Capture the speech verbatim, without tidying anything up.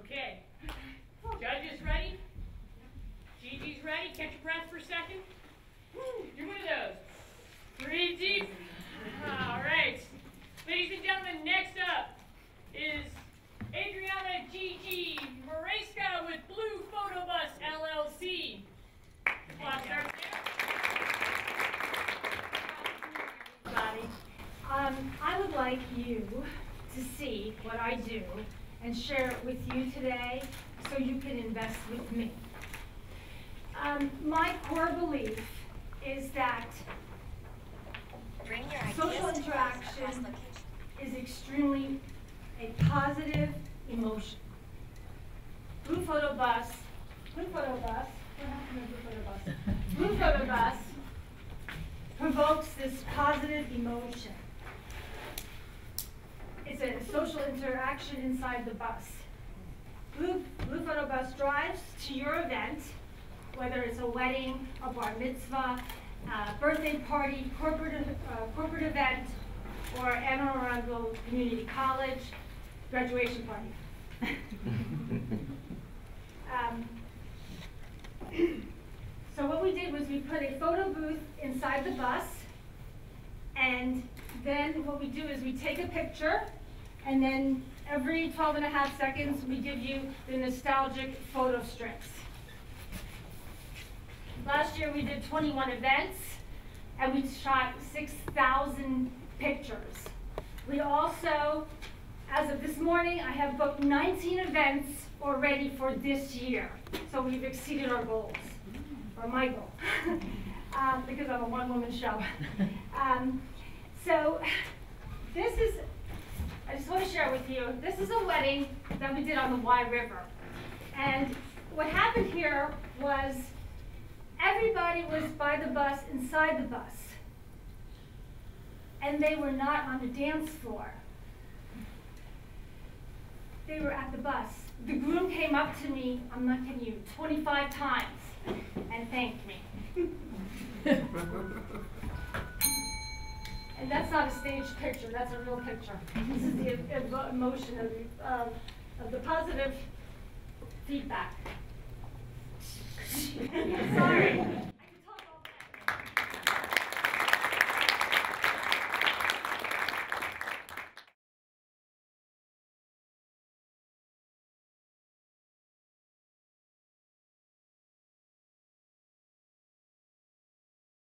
Okay. Judges ready? Gigi's ready? Catch your breath for a second. You're one of those. Breathe deep. All right. Ladies and gentlemen, next up is Adriana Gigi Moresca with Blue Photo Bus, L L C. Um, I would like you to see what I do and share it with you today so you can invest with me. Um, my core belief is that Bring your social interaction is extremely a positive emotion. Blue Photo Bus, Blue Photo Bus, what happened to Blue Photo Bus? Blue Photo Bus provokes this positive emotion. It's a social interaction inside the bus. Blue, Blue Photo Bus drives to your event, whether it's a wedding, a bar mitzvah, a birthday party, corporate, uh, corporate event, or Anne Arundel Community College graduation party. um, so what we did was we put a photo booth inside the bus, and then what we do is we take a picture, and then every twelve and a half seconds we give you the nostalgic photo strips. Last year we did twenty-one events, and we shot six thousand pictures. We also, as of this morning, I have booked nineteen events already for this year. So we've exceeded our goals, or my goal, uh, because I'm a one-woman show. Um, so this is, I just want to share with you, this is a wedding that we did on the Y River. And what happened here was everybody was by the bus, inside the bus. And they were not on the dance floor. They were at the bus. The groom came up to me, I'm not kidding you, twenty-five times and thanked me. And that's not a staged picture, that's a real picture. This is the emotion of, um, of the positive feedback.